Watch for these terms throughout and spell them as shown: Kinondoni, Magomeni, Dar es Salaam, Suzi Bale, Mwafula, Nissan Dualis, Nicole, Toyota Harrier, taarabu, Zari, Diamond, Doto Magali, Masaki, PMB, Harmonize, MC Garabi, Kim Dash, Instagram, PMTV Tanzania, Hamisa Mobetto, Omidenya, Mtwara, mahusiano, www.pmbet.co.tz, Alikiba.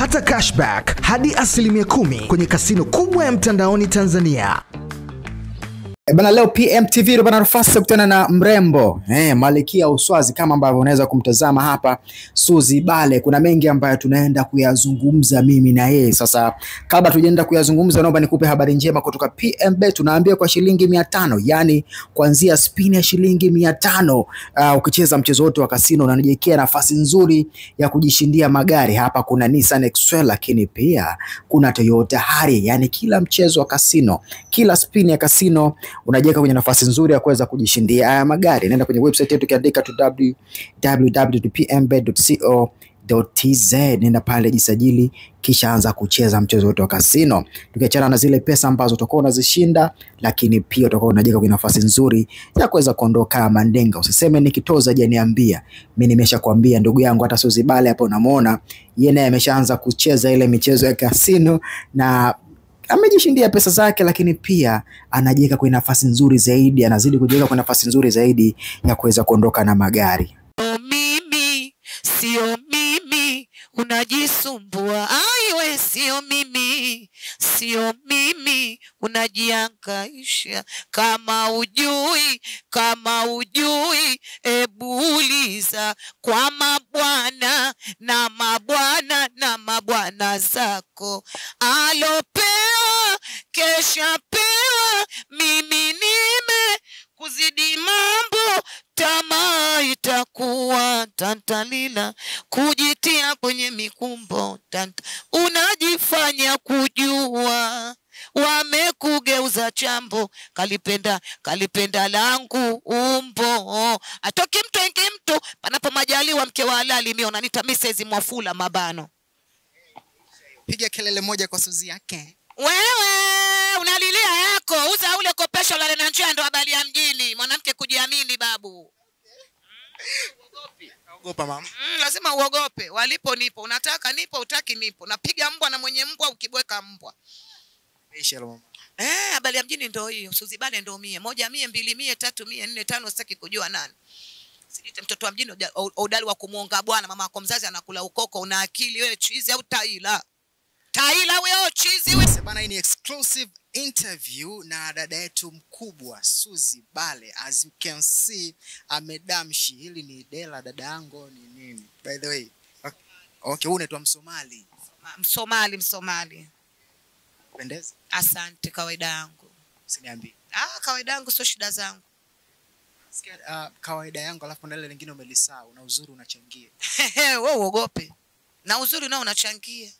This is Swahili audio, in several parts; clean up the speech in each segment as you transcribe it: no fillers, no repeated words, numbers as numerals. Pata cashback hadi 10% kwenye kasino kubwa ya mtandaoni Tanzania. Bana, leo PMTV bana nafasi kukutana na mrembo, malikia uswazi kama ambavyo unaweza kumtazama hapa, Suzi Bale. Kuna mengi ambayo tunaenda kuyazungumza mimi na yeye. Sasa kabla tujaenda kuyazungumza, naomba nikupe habari njema kutoka PMB. Tunaambia kwa shilingi 500, yani kuanzia spin ya shilingi 500, ukicheza mchezo wote wa kasino unanijekea nafasi nzuri ya kujishindia magari. Hapa kuna Nissan Dualis, lakini pia kuna Toyota Harrier. Yani kila mchezo wa kasino, kila spin ya kasino unajeka kwenye nafasi nzuri ya kuweza kujishindia haya magari. Nenda kwenye website yetu, kiandika tu www.pmbet.co.tz, nenda pale, jisajili, kisha anza kucheza mchezo wetu wa kasino. Tukiachana na zile pesa ambazo utakuwa unazishinda, lakini pia utakuwa unajeka kwenye nafasi nzuri ya kuweza kuondoka mandenga. Usiseme nikitoza niambia. Mimi nimeshakwambia ndugu yangu, hata Suzi Bale hapo unamuona, yeye naye ameshaanza kucheza ile michezo ya kasino na amejishindia pesa zake, lakini pia anajiweka kwenye nafasi nzuri zaidi, anazidi kujiweka kwenye nafasi nzuri zaidi ya kuweza kuondoka na magari. Sio mimi unajisumbua, aiwe sio mimi unajiangaisha. Kama ujui ebuuliza kwa mabwana na mabwana zako. Alopewa keshapewa, mimi nime kuzidi mambo, tamaa itakuwa tantalila, kujitia kwenye mikumbo tanta. Unajifanya kujua, wamekugeuza chambo. Kalipenda langu umbo, atoki mtu ingi mtu, panapo majaliwa mke wa halali. Mimi unaniita Mrs Mwafula mabano. Piga kelele moja kwa Suzi yake. Wewe unalilia yako, uza ule kopesho la lenanjia, ndo habari ya mjini. Mwanamke kujiamini babu. Uogopi. Uogopa mama. Lazima uogope. Walipo nipo, unataka nipo, utaki nipo. Napiga mbwa na mwenye mbwa ukibweka mbwa. Meisha mama. Habari ya mjini ndo hiyo. Suzi Bale ndo mie. 100, 200, 300, 400, 500 sitaki kujua nani. Sidite mtoto wa mjini udali wa kumuonga bwana, mama yako mzazi anakula ukoko. Una akili wewe, chizi au taila? Taila weo chizi wese. Bana, hii ni exclusive interview na dada yetu mkubwa Suzi Bale. As you can see, amedamshi hili ni dela dada yango ni nini. By the way, okay, unaitwa Msomali. Msomali. Pendeza? Asante, kawaida yangu. Usiniambie. Kawaida yangu sio shida zangu. Sikia, kawaida yangu alafu na ile nyingine umelisahau. Una uzuri unachangia. Wewe uogope. Na uzuri nao unachangia.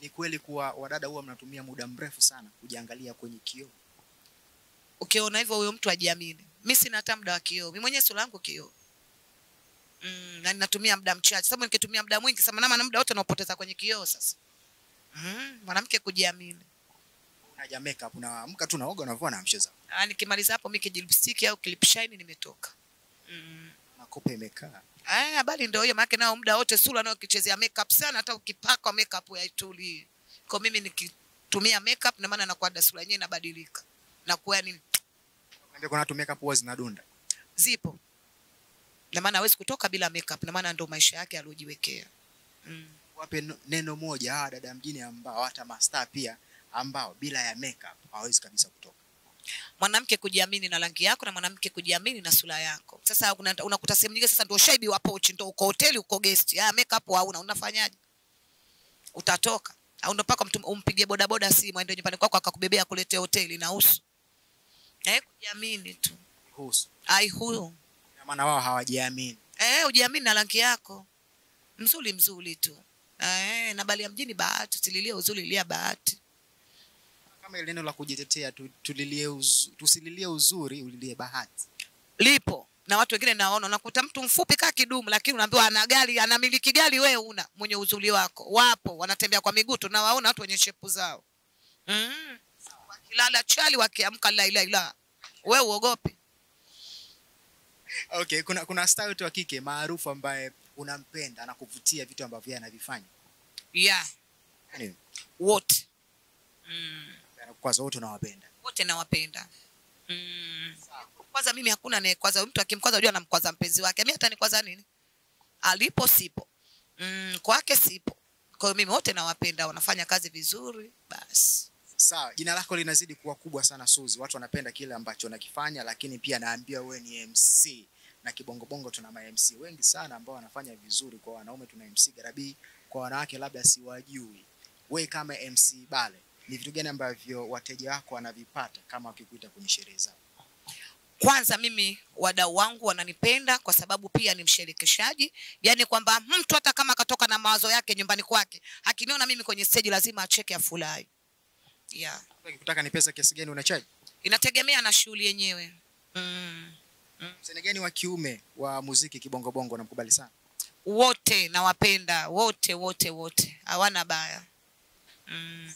Ni kweli kuwa wadada huwa mnatumia muda mrefu sana kujiangalia kwenye kioo. Ukiona hivyo huyo mtu ajiamini. Mimi sina hata muda wa kioo. Mimi mwenyewe sura yangu kioo. Na ninatumia muda mchache. Sababu nikitumia muda mwingi sana na muda wote naupoteza kwenye kioo sasa. Mwanamke kujiamini. Unaja makeup, unaamka tu naoga unavua na msheza. Nikimaliza hapo mimi kijilipstiki au clip shine nimetoka. Makope imekaa. Bali ndio hiyo, maana nao muda wote sura nao kichezea makeup sana, hata ukipaka makeup haituli. Kwa mimi nikitumia makeup na maana nakuwa sura yenyewe inabadilika. Na kwa nini? Ndio kuna watu makeup huwa zinadunda. Zipo. Na maana hawezi kutoka bila makeup, na maana ndio maisha yake aliyojiwekea. Wape neno moja dada mjini ambao hata mastaa pia ambao bila ya makeup hawezi kabisa kutoka. Mwanamke kujiamini na rangi yako, na mwanamke kujiamini na sura yako. Sasa unakuta sehemu nyingi sasa ndio shaibi wa pochi, ndio uko hoteli, uko guest, makeup hauna, unafanyaje? Utatoka au ndo paka mtu umpigie boda boda simu aende nyumbani kwako akakubebea kuletea hoteli na uso. Kujiamini tu. Uso. Huyo. Kwa maana wao hawajiamini. Ujiamini na rangi yako. Mzuri tu. Na bali ya mjini bahati, tulilie uzuri lia bahati. Kama ile neno la kujitetea, tusililie uzuri, ulilie bahati. Lipo. Na watu wengine naona, unakuta mtu mfupi kama kidumu, lakini unaambiwa ana gari, anamiliki gari, wewe una mwenye uzuri wako. Wapo wanatembea kwa miguu, tunawaona watu wenye shepu zao. Wakilala chali, wakiamka la. Wewe uogope. Okay, kuna star wetu wa kike maarufu ambaye unampenda na kuvutia vitu ambavyo anavifanya. Wote. Kwanza wote nawapenda. Kwanza mimi hakuna anayekwaza mtu, akimkwaza unajua anamkwaza mpenzi wake. Mimi hata nikwaza nini? Alipo sipo. Kwake sipo. Kwa mimi wote nawapenda, wanafanya kazi vizuri, basi. Sawa, jina lako linazidi kuwa kubwa sana Suzi. Watu wanapenda kile ambacho unakifanya, lakini pia naambia wewe ni MC. Na kibongo-bongo tuna ma-MC wengi sana ambao wanafanya vizuri. Kwa wanaume tuna MC Garabi, kwa wanawake labda siwajui. Wewe kama MC Bale, ni vitu gani ambavyo wateja wako wanavipata kama wakikuita kwenye sherehe zao? Kwanza mimi wadau wangu wananipenda kwa sababu pia ni mshirikishaji. Yani kwamba mtu hata kama katoka na mawazo yake nyumbani kwake, akiniona mimi kwenye stage lazima acheke afurahi. Yeah. Unataka ni pesa kiasi gani unachaji? Inategemea na shughuli yenyewe. Msanii gani wa kiume wa muziki kibongo bongo namkubali sana? Wote nawapenda, wote. Hawana baya.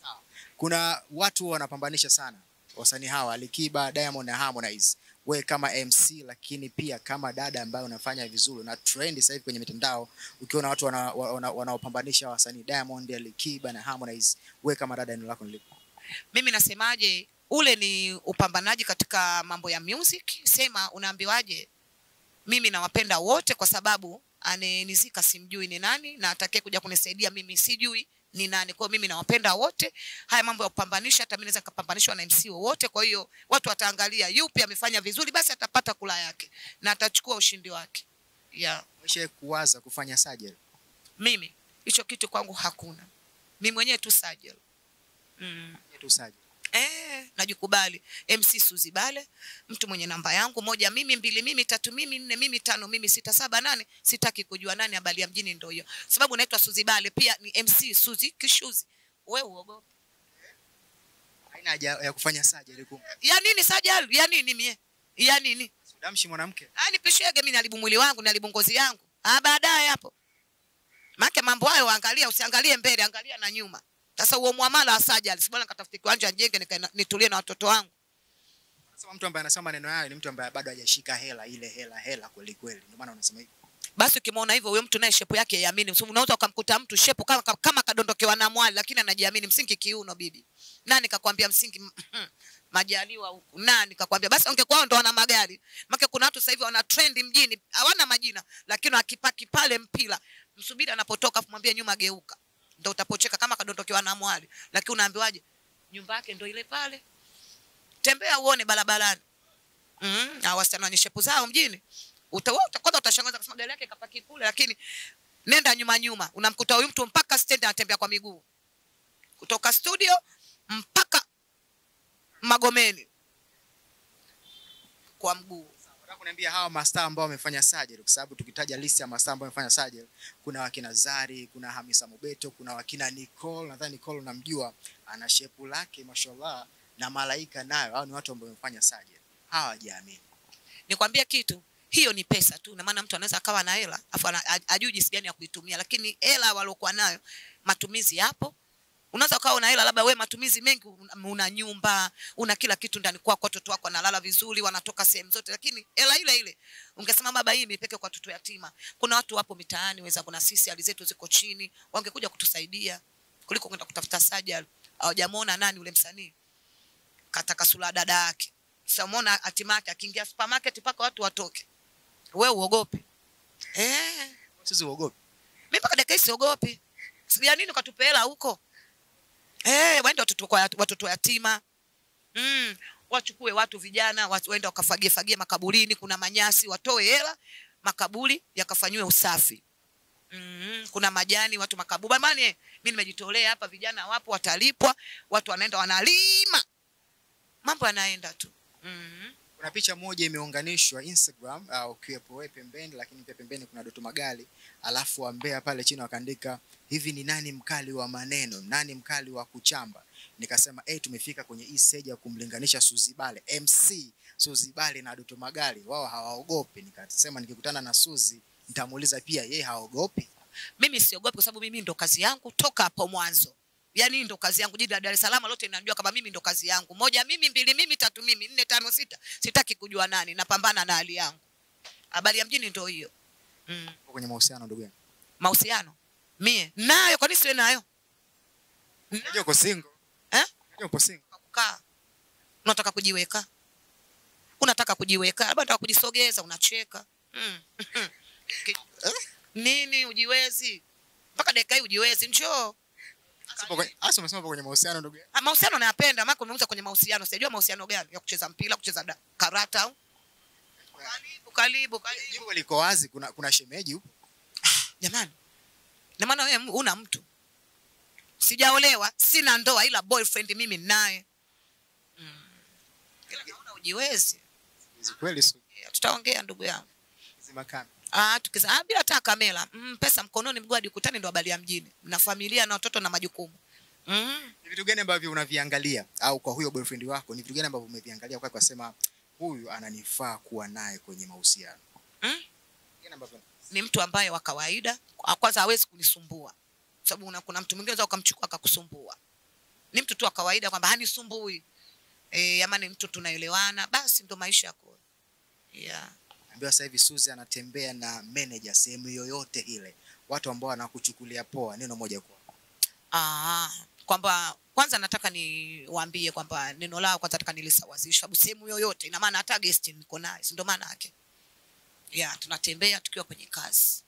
Sawa. Kuna watu wanapambanisha sana wasanii hawa, Alikiba, Diamond na Harmonize. Wewe kama MC lakini pia kama dada ambayo unafanya vizuri na trend sasa hivi kwenye mitandao, ukiona watu wanaopambanisha wasanii Diamond, Alikiba na Harmonize, wewe kama dada neno lako nilipo? Mimi nasemaje, ule ni upambanaji katika mambo ya music. Sema unaambiwaje, mimi nawapenda wote kwa sababu anenizika simjui ni nani na atakaye kuja kunisaidia mimi sijui ni nani. Kwa mimi nawapenda wote. Haya mambo ya kupambanisha, hata mimi naweza kupambanishwa na MC wote. Kwa hiyo watu wataangalia yupi amefanya vizuri, basi atapata kula yake na atachukua ushindi wake. Yeah. Mwishe kuwaza kufanya sajel? Mimi hicho kitu kwangu hakuna. Mimi mwenyewe tu sajel. Najikubali. MC Suzi Bale, mtu mwenye namba yangu, 1 mimi 2 mimi 3 mimi 4 mimi 5 mimi 6 7 8, sitaki kujua nani habari ya mjini ndio hiyo. Sababu naitwa Suzi Bale, pia ni MC Suzi Kishuzi. Wewe uogope. Haina haja ya kufanya sajali kumbe. Ya nini sajali? Ya nini mie? Ya nini? Sudamshi mwanamke. Nipishege mimi, nalibu mwili wangu, nalibu ngozi yangu. Baadaye hapo. Maana mambo hayo waangalia, usiangalie mbele, angalia na nyuma. Sasa uo muamala wa sajali, sibona nikatafute kiwanja njenge nitulie na watoto wangu. Sasa mtu ambaye anasema maneno hayo ni mtu ambaye bado hajashika hela, ile hela kweli kweli. Ndio maana unasema hivyo. Basi ukimwona hivyo huyo mtu naye shepo yake yamini. Unaweza ukamkuta mtu shepo kama kadondokewa na mwali, lakini anajiamini msingi kiuno bibi. Nani kakwambia msingi majaliwa huku? Nani kakwambia? Basi ungekuwa ndo wana magari. Maana kuna watu sasa hivi wana trend mjini, hawana majina, lakini akipaki pale mpira, msubiri anapotoka kumwambia nyuma geuka. Ndio utapocheka kama kadondokewa na mwali. Lakini unaambiwaje, nyumba yake ndio ile pale. Tembea uone barabarani. Na wasichana wenye shepu zao mjini, utakwenda utashangaza kusema gari yake kapaki kule, lakini nenda nyuma unamkuta huyu mtu mpaka stendi anatembea kwa miguu. Kutoka studio mpaka Magomeni kwa mguu. Nataka kuniambia hawa mastaa ambao wamefanya sajeli, kwa sababu tukitaja list ya mastaa ambao wamefanya sajeli, kuna wakina Zari, kuna Hamisa Mobetto, kuna wakina Nicole. Nadhani Nicole unamjua, ana shepu lake mashallah, na Malaika nayo. Hao ni watu ambao wamefanya sajeli, hawajiamini. Nikwambia kitu, hiyo ni pesa tu. Na maana mtu anaweza akawa na hela afu ajui jinsi gani ya kuitumia, lakini hela waliokuwa nayo matumizi hapo. Unaweza ukawa na hela labda wewe matumizi mengi, una nyumba, una kila kitu ndani kwako, watoto wako wanalala vizuri, wanatoka sehemu zote, lakini hela ile ungesema baba hii nipeke kwa watoto yatima. Kuna watu wapo mitaani weza, kuna sisi hali zetu ziko chini, wangekuja kutusaidia kuliko kwenda kutafuta sajali. Hawajamuona nani yule msanii kataka sura dada yake. Sasa muona hatimaki akiingia supermarket paka watu watoke. Wewe uogopi? Sisi uogopi. Mimi paka dakika siogopi. Sijui nini ukatupe hela huko. Waende watoto yatima. Wachukue watu vijana, waende wakafagie makaburini, kuna manyasi watoe hela, makaburi yakafanywe usafi. Kuna majani watu makabuba. Maana mimi nimejitolea hapa, vijana wapo watalipwa, watu wanaenda wanalima. Mambo yanaenda tu. Kuna picha moja imeunganishwa Instagram, ukiwepo wewe pembeni, lakini pia pembeni kuna Doto Magali, alafu ambea pale chini wakaandika hivi, ni nani mkali wa maneno, nani mkali wa kuchamba. Nikasema tumefika kwenye hii stage ya kumlinganisha Suzi Bale, MC Suzi Bale na Doto Magali, wao hawaogopi. Nikasema nikikutana na Suzi nitamuuliza pia yeye haogopi. Mimi siogopi kwa sababu mimi ndo kazi yangu toka hapo mwanzo. Yani ndo kazi yangu, jiji la Dar es Salaam lote ninajua kama mimi ndo kazi yangu. 1 mimi 2 mimi 3 mimi 4 5 6. Sitaki kujua nani, napambana na hali yangu. Habari ya mjini ndio hiyo. Kwenye mahusiano ndugu yangu. Mahusiano? Mie nayo, kwa nini siwe nayo? Unajua uko single. Unajua uko single. Kukaa. Unataka kujiweka. Labda unataka kujisogeza, unacheka. Nini ujiwezi? mpaka dakika hii ujiwezi njoo. Asi umesema kwenye mahusiano ndugu yangu. Mahusiano nayapenda, maana nimeuza kwenye mahusiano. Sijajua mahusiano gani ya kucheza mpira, kucheza karata au. Karibu. Jimbo liko wazi, kuna shemeji huko. Jamani. Na maana wewe una mtu. Sijaolewa, sina ndoa ila boyfriend mimi naye. Kila naona ujiwezi. Ni kweli sio? Tutaongea ndugu yangu. Zima kamera. Tukisema bila hata kamera, pesa mkononi mguu hadi ukutani ndo habari ya mjini. Na familia na watoto na majukumu. Ni vitu gani ambavyo unaviangalia au kwa huyo boyfriend wako? Ni vitu gani ambavyo umeviangalia kwa kusema huyu ananifaa kuwa naye kwenye mahusiano? Ni mtu ambaye wa kawaida, kwanza hawezi kunisumbua. Sababu kuna mtu mwingine ukamchukua akakusumbua. Ni mtu tu wa kawaida kwamba hanisumbui. Ama ni mtu tunaelewana, basi ndo maisha yako. Ambiwa sasa hivi Suzi anatembea na manager sehemu yoyote ile. Watu ambao wanakuchukulia poa, neno moja kwa. Kwamba kwanza nataka niwaambie kwamba neno lao kwanza nataka nilisawazisha sababu sehemu yoyote ina maana hata guest niko naye, ndio maana yake. Tunatembea tukiwa kwenye kazi.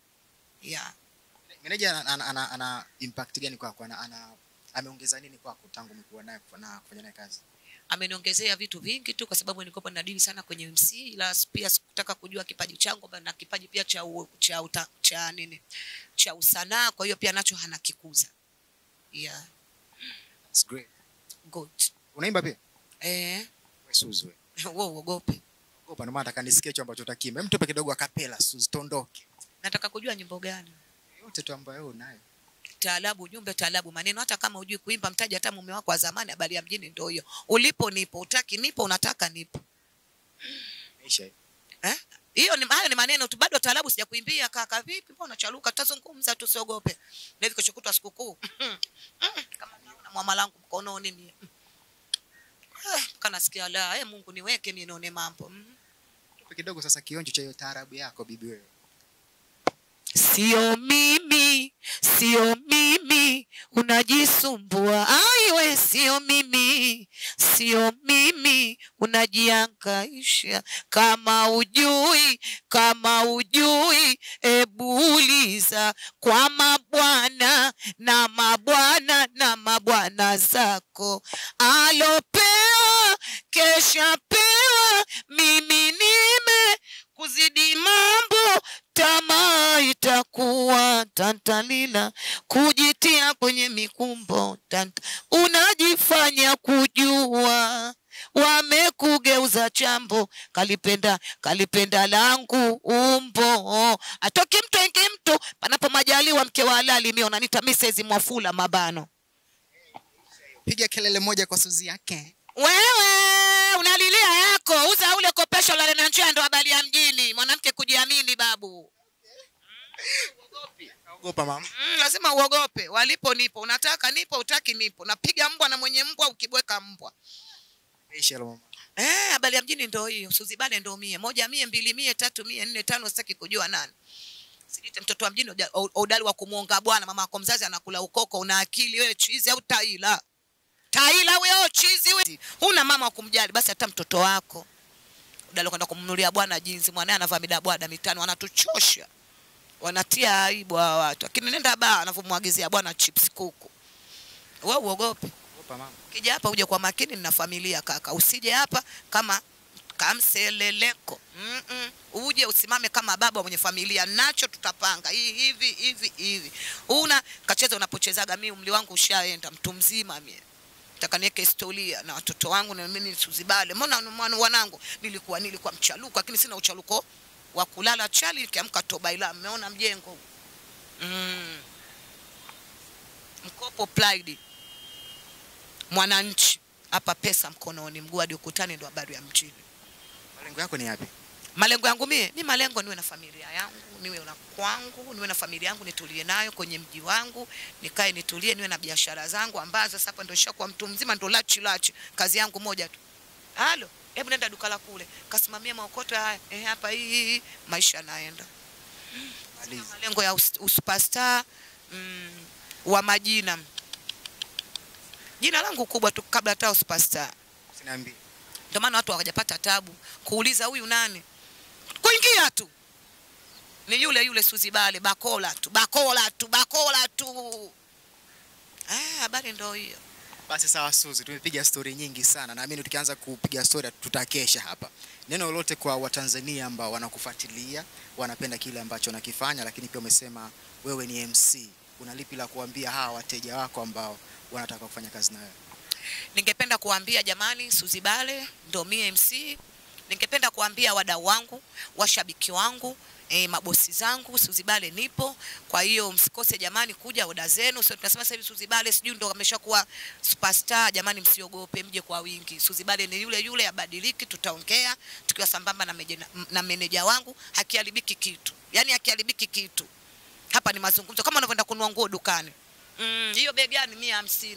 Manager ana impact gani kwako? Ameongeza nini kwako tangu mlikuwa naye kufanya naye kazi? Ameniongezea vitu vingi tu kwa sababu nilikuwa nadili sana kwenye MC ila pia sikutaka kujua kipaji changu na kipaji pia cha usanaa, kwa hiyo pia nacho hanakikuza. That's great. Good. Unaimba pia? Wewe Suzi wewe. Wewe uogope. Uogopa ndio maana nataka nisikie hicho ambacho utakimba. Mtupe kidogo akapela Suzi tondoke. Nataka kujua nyimbo gani? Yote tu ambayo unayo. Taalabu, nyumba taalabu, maneno hata kama hujui kuimba mtaji hata mume wako wa zamani, habari ya mjini ndio hiyo. Ulipo nipo, utaki nipo, unataka nipo. Maisha hiyo. Hayo ni maneno tu, bado taalabu sijakuimbia kaka, vipi mbona unachaluka, tutazungumza tusiogope. Na hivi kesho kutwa sikukuu. Kama naona muamala wangu mkononi mimi. Kana sikia la, Mungu niweke mimi nione mambo. Tupe kidogo sasa kionjo cha hiyo taarabu yako bibi wewe. Sio mimi, unajisumbua. Aiwe, sio mimi, unajiangaisha. Kama ujui, ebu uliza kwa mabwana na mabwana zako. Alopewa, keshapewa, mimi nime kuzidi mambo. Tamaa itakuwa tantalila, kujitia kwenye mikumbo tanta. Unajifanya kujua, wamekugeuza chambo. Kalipenda langu umbo. Atoki mtu ingi mtu, panapo majaliwa mke wa halali. Miona nitamisezi mwafula mabano. Piga kelele moja kwa Suzi yake. Wewe unalilia yako, uza ule kopesho la lena njia ndo habari ya mjini. Mwanamke kujiamini babu. Uogopi. Uogopa mama. Lazima uogope. Walipo nipo, unataka nipo, utaki nipo. Napiga mbwa na mwenye mbwa ukibweka mbwa. Maisha mama. Habari ya mjini ndo hiyo. Suzi Bale ndo mie. 1, 2, 3, 4, 5 sitaki kujua nani. Sijite mtoto wa mjini udali wa kumuonga bwana, mama yako mzazi anakula ukoko, una akili wewe chizi au taila. Taila wewe chizi wewe. Una mama wa kumjali basi hata mtoto wako. Udalo kwenda kumnunulia bwana jinsi mwanae anavaa midabwada mitano, wanatuchosha. Wanatia aibu hawa watu. Lakini nenda baa anavomwagizia bwana chips kuku. Wewe uogope. Ogopa mama. Kija hapa uje kwa makini na familia kaka. Usije hapa kama kamseleleko. Uje usimame kama baba mwenye familia, nacho tutapanga hivi. Una kacheza unapochezaga mimi umri wangu ushaenda mtu mzima mimi. Takaneke historia na watoto wangu na mimi Suzi Bale. Mbona wanangu nilikuwa mchaluko lakini sina uchaluko wa kulala chali nikiamka toba ila mmeona mjengo. Mkopo pride. Mwananchi hapa pesa mkononi mguu hadi ukutani ndo habari ya mjini. Malengo yako ni yapi? Malengo yangu mimi malengo niwe na familia yangu, niwe na kwangu, niwe na familia yangu nitulie nayo kwenye mji wangu, nikae nitulie, niwe na biashara zangu ambazo sasa hapo ndio nishakuwa mtu mzima ndo lachi kazi yangu moja tu. Halo, hebu nenda duka la kule, kasimamia maokoto haya, hapa hii maisha naenda. Malengo ya superstar wa majina. Jina langu kubwa tu kabla hata superstar. Sinaambi. Ndio maana watu hawajapata tabu kuuliza huyu nani. Kuingia tu. Ni yule yule Suzi Bale, bakola tu, bakola tu, bakola tu. Habari ndio hiyo. Basi sawa Suzi, tumepiga story nyingi sana. Naamini tukianza kupiga story tutakesha hapa. Neno lolote kwa Watanzania ambao wanakufuatilia, wanapenda kile ambacho unakifanya, lakini pia umesema wewe ni MC. Unalipi la kuambia hawa wateja wako ambao wanataka kufanya kazi na wewe? Ningependa kuambia jamani, Suzi Bale ndio mimi MC. Ningependa kuambia wadau wangu, washabiki wangu, mabosi zangu, Suzi Bale nipo. Kwa hiyo msikose jamani kuja oda zenu. So tunasema sasa hivi Suzi Bale sijui ndo ameshakuwa superstar. Jamani msiogope, mje kwa wingi. Suzi Bale ni yule yule, abadiliki, tutaongea tukiwa sambamba na meneja wangu, hakiharibiki kitu. Yaani hakiharibiki kitu. Hapa ni mazungumzo kama unavyoenda kununua nguo dukani. Hiyo bei gani? 150.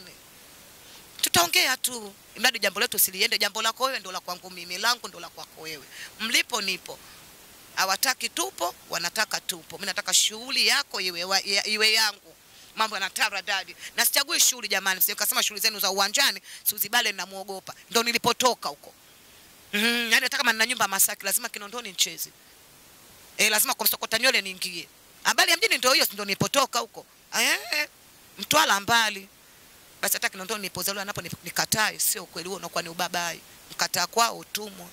Tutaongea tu. Mradi jambo letu usiliende, jambo lako wewe ndio la kwangu mimi, langu ndio la kwako wewe. Mlipo nipo. Hawataki tupo, wanataka tupo. Mimi nataka shughuli yako iwe yangu. Mambo yana taradadi. Na sichagui shughuli jamani. Msio kasema shughuli zenu za uwanjani, Suzi Bale ninamuogopa. Ndio nilipotoka huko. Yaani hata kama nina nyumba Masaki lazima Kinondoni nicheze. Lazima kwa Msokota nywele niingie. Habari ya mjini ndio hiyo, ndio nilipotoka huko. Mtwala mbali. Basi hata Kinondoni nilipozaliwa napo nikatae, sio kweli huo unakuwa ni ubabai. Mkataa kwao utumwa.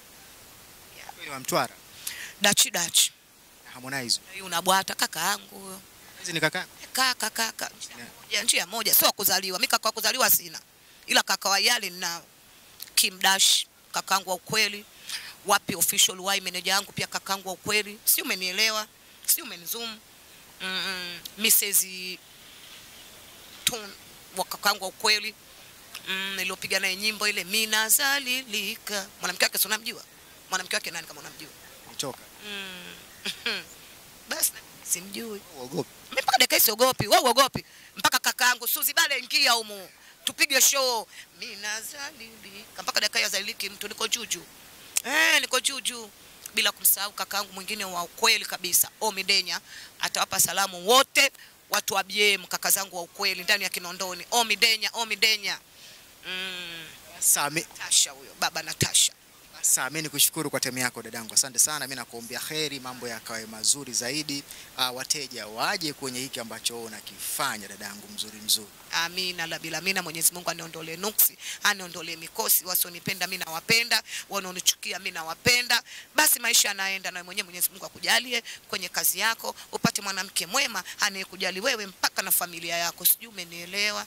Kweli wa Mtwara. Dachi. Harmonize. Huyu unabwata kakaangu huyo. Hizi ni kaka? Kaka. Njia moja, sio kuzaliwa. Mimi kaka kuzaliwa sina. Ila kaka wa yale ninao. Kim Dash, kakaangu wa ukweli. Wapi official wai manager yangu pia kakaangu wa ukweli. Si umenielewa? Si umenizoom? Mrs. Tun wa kakaangu wa ukweli. Niliopiga naye nyimbo ile Minazalilika. Mwanamke wake unamjua? Mwanamke wake nani kama unamjua? Basi simjui. Uogopi. Mimi mpaka dakika siogopi. Wewe uogopi. Mpaka kakaangu Suzi Bale ingia humo. Tupige show. Mimi nazalili. Mpaka dakika ya zaliki mtu niko juju. Niko juju. Bila kumsahau kakaangu mwingine wa ukweli kabisa. Omidenya atawapa salamu wote watu wa BM kaka zangu wa ukweli ndani ya Kinondoni. Omidenya. Sami Tasha huyo. Baba Natasha. Sasa mimi nikushukuru kwa time yako dadangu. Asante sana. Mimi nakuombea kheri, mambo yakae mazuri zaidi. Wateja waje kwenye hiki ambacho unakifanya dadangu mzuri. Amina la bila amina. Mwenyezi Mungu aniondolee nuksi, aniondolee mikosi. Wasonipenda mimi nawapenda, wanaonichukia mimi nawapenda. Basi maisha yanaenda na mwenyewe. Mwenyezi Mungu akujalie kwenye kazi yako, upate mwanamke mwema anayekujali wewe mpaka na familia yako. Sijui umenielewa?